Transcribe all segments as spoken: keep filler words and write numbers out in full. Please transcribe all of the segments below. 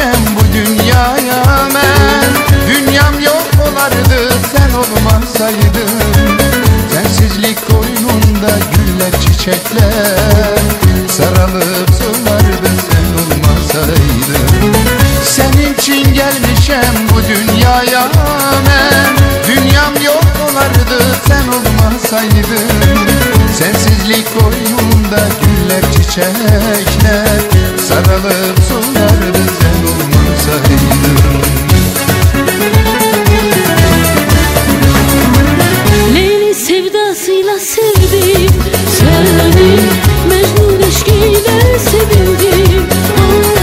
geleceğim bu dünyaya ben. Dünyam yok olardı sen olmasaydın. Sensizlik koynunda güller çiçekler sarılıp solardı sen olmasaydın. Senin için gelmişim bu dünyaya ben. Dünyam yok olardı sen olmasaydın. Sensizlik koynunda güller çiçekler sarılıp solardı sen olmasaydın. Leyli sevdasıyla sevdim seni, Mecnun eşkiyle sevildim. Aa,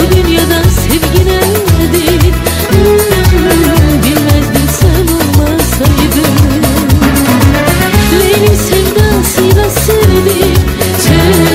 bu dünyada sevgi nedir? Hmm, bilmezdim sen olmasaydın. Leyli sevdasıyla sevdim seni.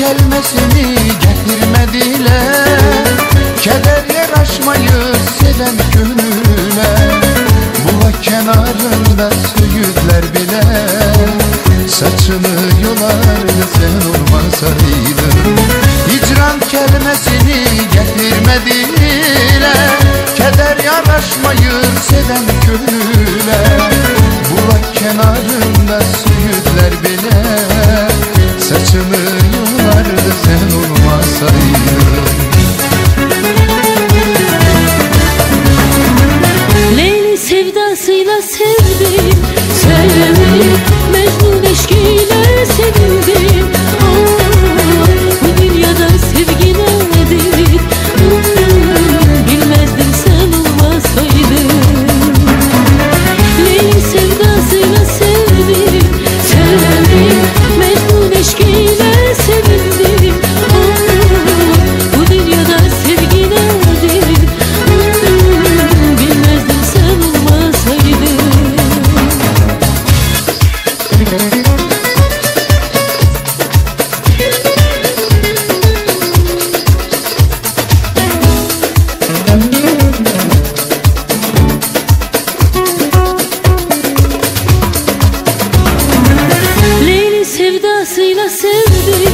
Kelimesini getirmediler, keder yer açmayı seven gönüle. Bulak kenarında söğütler bile saçını yolardı sen olmasaydın. Hicran kelimesini getirmediler, keder yer açmayı seven gönüle. Bulak kenarında söğütler bile saçını sen olmasaydın. Leyli sevdasıyla sevdim seni, Mecnun eşkiyle sevildim. Aa, bu dünyada sevgi nedir? Hmm, bilmezdim sen olmasaydın. Leyli sevdasıyla sevdim seni, Mecnun eşkiyle sevildim. Sevdasıyla sevdim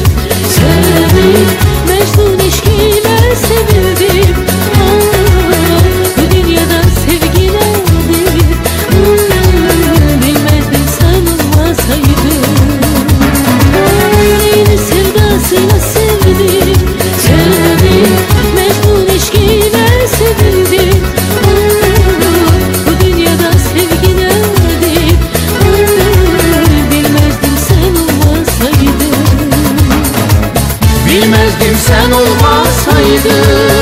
seni, Mecnun eşkiyle sevildim. Aa, bu dünyada sevgi nedir? Hmm, bilmezdim sen olmasaydın. Leyli sevdasıyla sevdim seni, Mecnun eşkiyle sevildim. Bilmezdim sen olmasaydın.